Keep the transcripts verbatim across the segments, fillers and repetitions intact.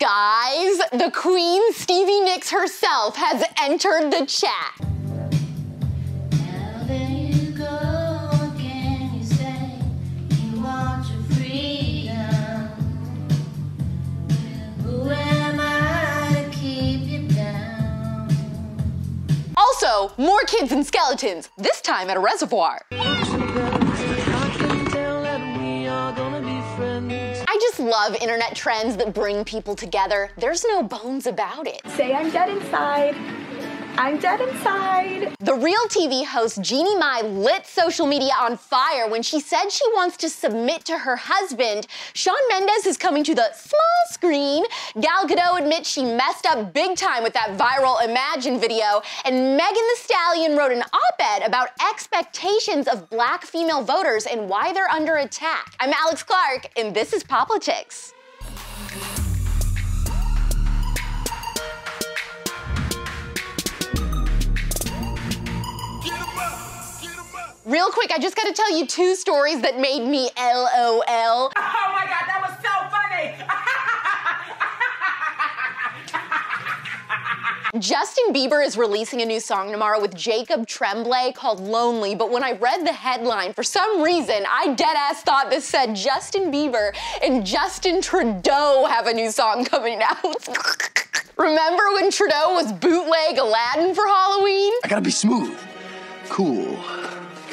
Guys, the queen, Stevie Nicks herself, has entered the chat. Now there you go, what can you say? You want your freedom. Who am I to keep you down? Also, more kids and skeletons, this time at a reservoir. Love internet trends that bring people together. There's no bones about it. Say I'm dead inside. I'm dead inside. The Real T V host Jeannie Mai lit social media on fire when she said she wants to submit to her husband. Shawn Mendes is coming to the small screen. Gal Gadot admits she messed up big time with that viral Imagine video. And Megan Thee Stallion wrote an op-ed about expectations of black female voters and why they're under attack. I'm Alex Clark, and this is Poplitics. Real quick, I just gotta tell you two stories that made me L O L. Oh my God, that was so funny! Justin Bieber is releasing a new song tomorrow with Jacob Tremblay called Lonely, but when I read the headline, for some reason, I deadass thought this said Justin Bieber and Justin Trudeau have a new song coming out. Remember when Trudeau was bootleg Aladdin for Halloween? I gotta be smooth, cool,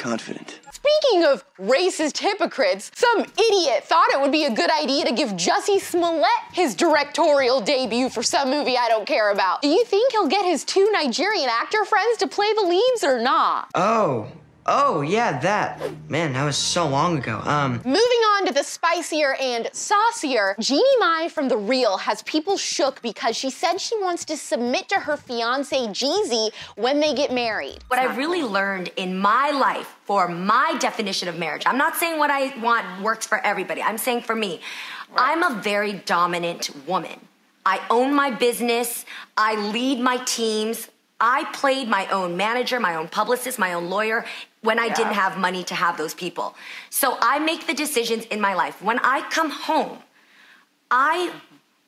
confident. Speaking of racist hypocrites, some idiot thought it would be a good idea to give Jussie Smollett his directorial debut for some movie I don't care about. Do you think he'll get his two Nigerian actor friends to play the leads or not? Oh. Oh, yeah, that. Man, that was so long ago. Um. Moving on to the spicier and saucier, Jeannie Mai from The Real has people shook because she said she wants to submit to her fiancé Jeezy when they get married. What I've really learned in my life for my definition of marriage, I'm not saying what I want works for everybody, I'm saying for me, right. I'm a very dominant woman. I own my business, I lead my teams, I played my own manager, my own publicist, my own lawyer when I yeah. didn't have money to have those people. So I make the decisions in my life. When I come home, I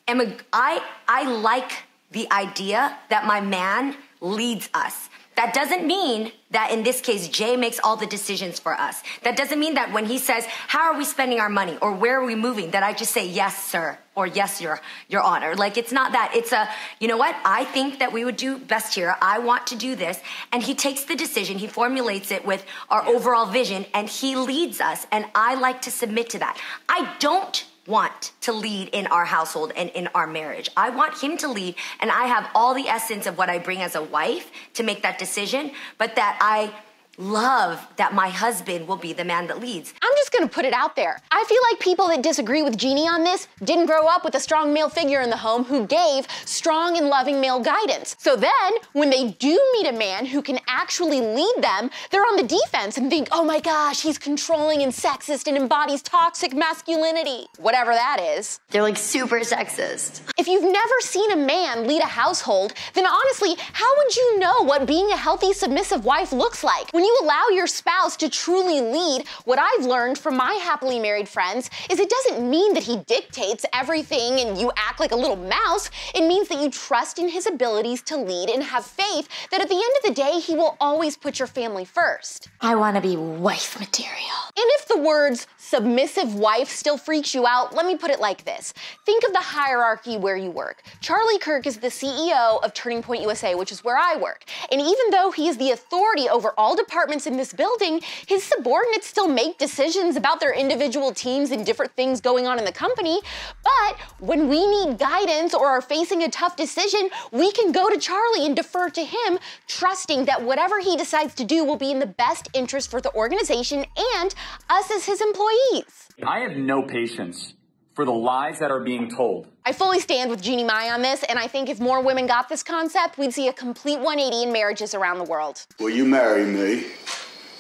am a, I, I like the idea that my man leads us. That doesn't mean that in this case, Jay makes all the decisions for us. That doesn't mean that when he says, how are we spending our money or where are we moving, that I just say, yes, sir, or yes, your, your honor. Like, it's not that. It's a, you know what? I think that we would do best here. I want to do this. And he takes the decision. He formulates it with our overall vision, and he leads us. And I like to submit to that. I don't want to lead in our household and in our marriage. I want him to lead, and I have all the essence of what I bring as a wife to make that decision, but that I love that my husband will be the man that leads. I'm just gonna put it out there. I feel like people that disagree with Jeannie on this didn't grow up with a strong male figure in the home who gave strong and loving male guidance. So then, when they do meet a man who can actually lead them, they're on the defense and think, oh my gosh, he's controlling and sexist and embodies toxic masculinity. Whatever that is. They're like super sexist. If you've never seen a man lead a household, then honestly, how would you know what being a healthy, submissive wife looks like? When you allow your spouse to truly lead, what I've learned from my happily married friends is it doesn't mean that he dictates everything and you act like a little mouse. It means that you trust in his abilities to lead and have faith that at the end of the day, he will always put your family first. I want to be wife material. And if the words submissive wife still freaks you out, let me put it like this. Think of the hierarchy where you work. Charlie Kirk is the C E O of Turning Point U S A, which is where I work. And even though he is the authority over all departments, Departments in this building, his subordinates still make decisions about their individual teams and different things going on in the company. But when we need guidance or are facing a tough decision, we can go to Charlie and defer to him, trusting that whatever he decides to do will be in the best interest for the organization and us as his employees. I have no patience for the lies that are being told. I fully stand with Jeannie Mai on this, and I think if more women got this concept, we'd see a complete one eighty in marriages around the world. Will you marry me?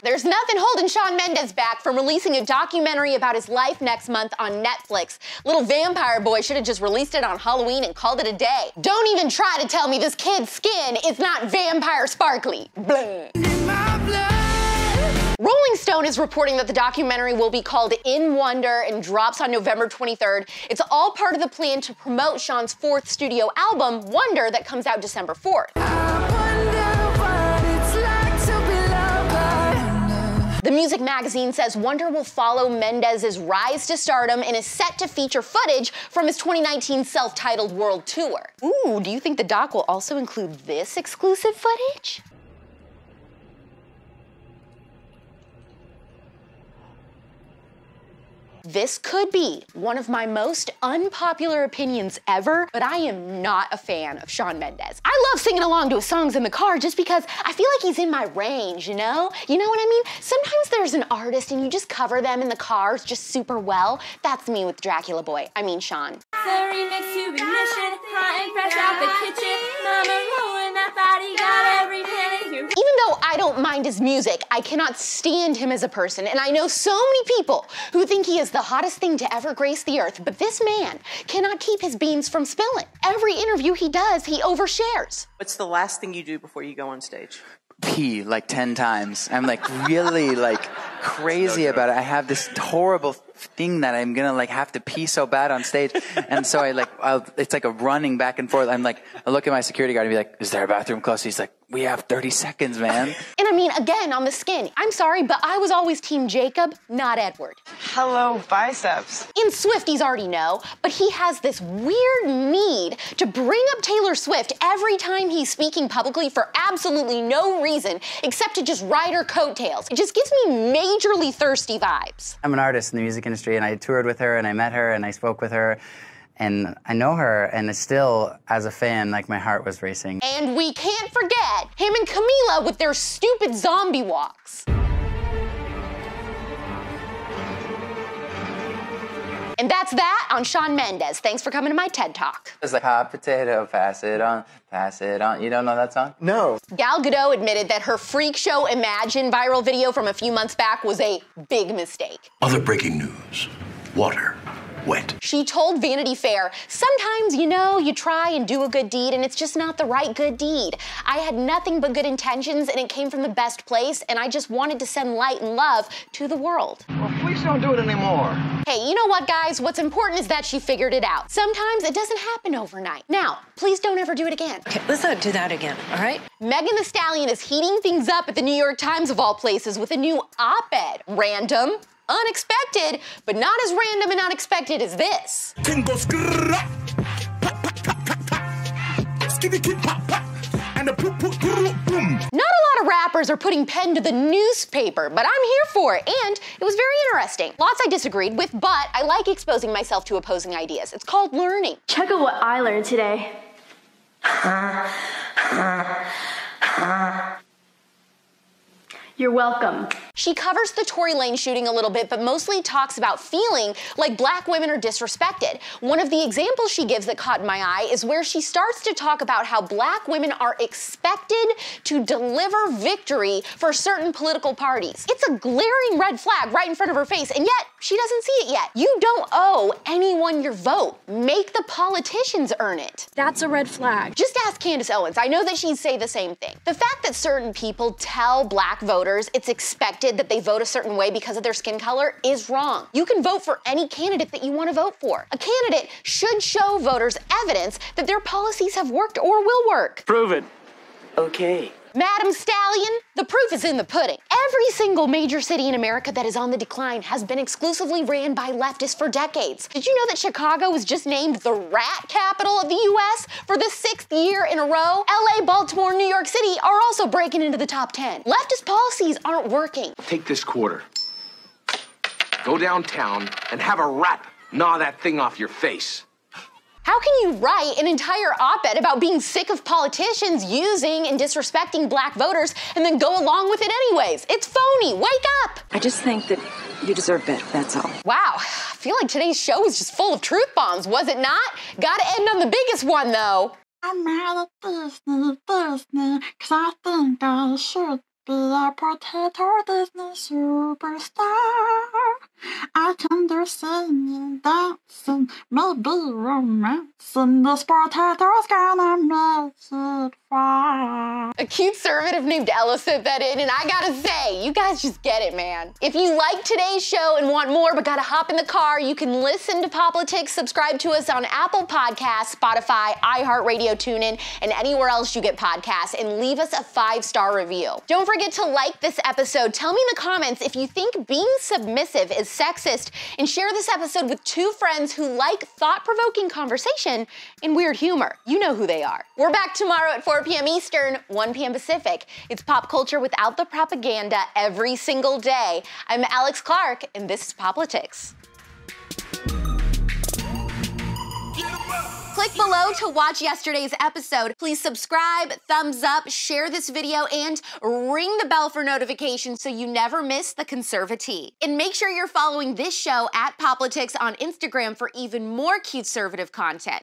There's nothing holding Shawn Mendes back from releasing a documentary about his life next month on Netflix. Little vampire boy should have just released it on Halloween and called it a day. Don't even try to tell me this kid's skin is not vampire sparkly. Blah. Rolling Stone is reporting that the documentary will be called In Wonder and drops on November twenty-third. It's all part of the plan to promote Shawn's fourth studio album, Wonder, that comes out December fourth. The music magazine says Wonder will follow Mendes' rise to stardom and is set to feature footage from his twenty nineteen self-titled world tour. Ooh, do you think the doc will also include this exclusive footage? This could be one of my most unpopular opinions ever, but I am not a fan of Shawn Mendes. I love singing along to his songs in the car just because I feel like he's in my range, you know? You know what I mean? Sometimes there's an artist and you just cover them in the cars just super well. That's me with Dracula Boy. I mean, Shawn. Sorry, makes you be mission, hot and fresh out the kitchen. Mama ruined that body, got every minute you. Even though I don't mind his music, I cannot stand him as a person, and I know so many people who think he is the hottest thing to ever grace the earth, but this man cannot keep his beans from spilling. Every interview he does, he overshares. What's the last thing you do before you go on stage? Pee like ten times. I'm like really like crazy no about it. I have this horrible thing that I'm gonna like have to pee so bad on stage. And so I like, I'll, it's like a running back and forth. I'm like, I look at my security guard and be like, is there a bathroom close? He's like, we have thirty seconds, man. And I mean, again, on the skin, I'm sorry, but I was always team Jacob, not Edward. Hello, biceps. In Swifties already know, but he has this weird need to bring up Taylor Swift every time he's speaking publicly for absolutely no reason, except to just ride her coattails. It just gives me majorly thirsty vibes. I'm an artist in the music industry, and I toured with her, and I met her, and I spoke with her. And I know her, and it's still, as a fan, like my heart was racing. And we can't forget him and Camila with their stupid zombie walks. And that's that on Shawn Mendes. Thanks for coming to my TED Talk. It's like hot potato, pass it on, pass it on. You don't know that song? No. Gal Gadot admitted that her freak show Imagine viral video from a few months back was a big mistake. Other breaking news, water. Went. She told Vanity Fair, sometimes, you know, you try and do a good deed and it's just not the right good deed. I had nothing but good intentions and it came from the best place and I just wanted to send light and love to the world. Well, please don't do it anymore. Hey, you know what, guys? What's important is that she figured it out. Sometimes it doesn't happen overnight. Now, please don't ever do it again. Okay, let's not do that again, all right? Megan Thee Stallion is heating things up at the New York Times of all places with a new op-ed. Random. Unexpected, but not as random and unexpected as this. Not a lot of rappers are putting pen to the newspaper, but I'm here for it, and it was very interesting. Lots I disagreed with, but I like exposing myself to opposing ideas. It's called learning. Check out what I learned today. You're welcome. She covers the Tory Lane shooting a little bit, but mostly talks about feeling like black women are disrespected. One of the examples she gives that caught my eye is where she starts to talk about how black women are expected to deliver victory for certain political parties. It's a glaring red flag right in front of her face, and yet she doesn't see it yet. You don't owe anyone your vote. Make the politicians earn it. That's a red flag. Just ask Candace Owens. I know that she'd say the same thing. The fact that certain people tell black voters it's expected that they vote a certain way because of their skin color is wrong. You can vote for any candidate that you want to vote for. A candidate should show voters evidence that their policies have worked or will work. Prove it. Okay. Madam Stallion, the proof is in the pudding. Every single major city in America that is on the decline has been exclusively ran by leftists for decades. Did you know that Chicago was just named the rat capital of the U S for the sixth year in a row? L A, Baltimore, New York City are also breaking into the top ten. Leftist policies aren't working. Take this quarter, go downtown, and have a rat gnaw that thing off your face. How can you write an entire op-ed about being sick of politicians using and disrespecting black voters and then go along with it anyways? It's phony. Wake up. I just think that you deserve better. That's all. Wow. I feel like today's show was just full of truth bombs, was it not? Gotta end on the biggest one, though. I'm out of business, business, because I think I should. be a potato Disney superstar. I can do singing, dancing, maybe romancing. This potato's gonna make it far. A cute servative named Ella sent that in, and I gotta say, you guys just get it, man. If you like today's show and want more but gotta hop in the car, you can listen to Poplitics, subscribe to us on Apple Podcasts, Spotify, iHeartRadio, TuneIn, and anywhere else you get podcasts, and leave us a five-star review. Don't forget to like this episode. Tell me in the comments if you think being submissive is sexist, and share this episode with two friends who like thought-provoking conversation and weird humor. You know who they are. We're back tomorrow at four p m Eastern, one p m Pacific. It's pop culture without the propaganda every single day. I'm Alex Clark, and this is Poplitics. Click below to watch yesterday's episode. Please subscribe, thumbs up, share this video, and ring the bell for notifications so you never miss the Conservatee. And make sure you're following this show at Poplitics on Instagram for even more cute-servative content.